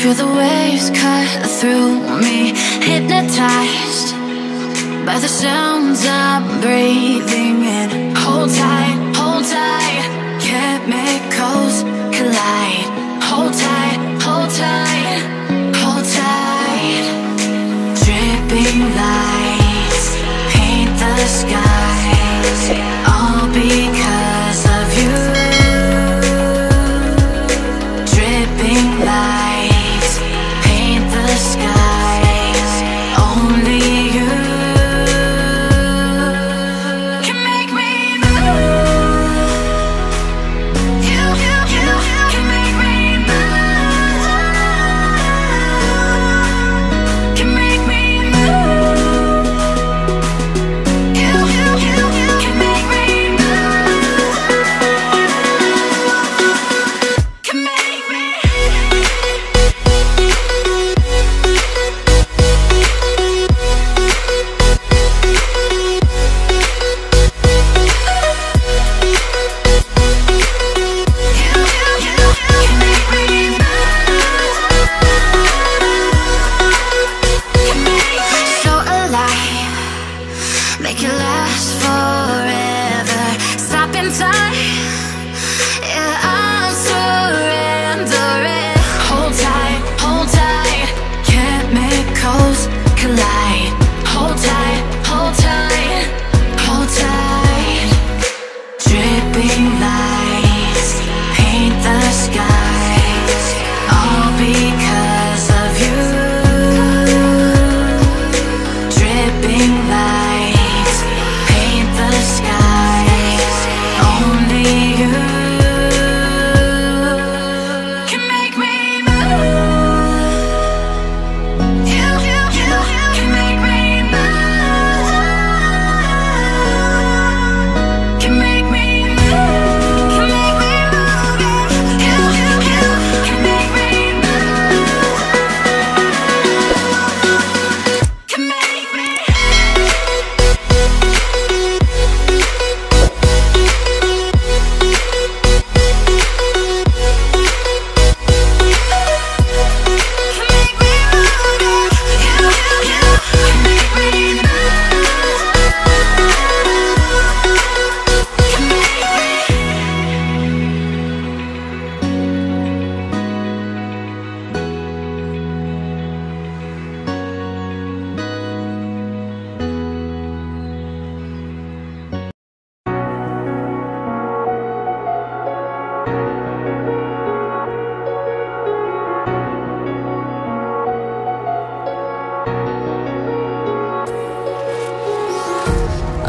Feel the waves cut through me, hypnotized by the sounds I'm breathing in. Hold tight, chemicals collide. Hold tight, hold tight. Dripping lights paint the skies, all because of you. Dripping lights paint the skies, only you can make me move. You can make me move.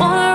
wanna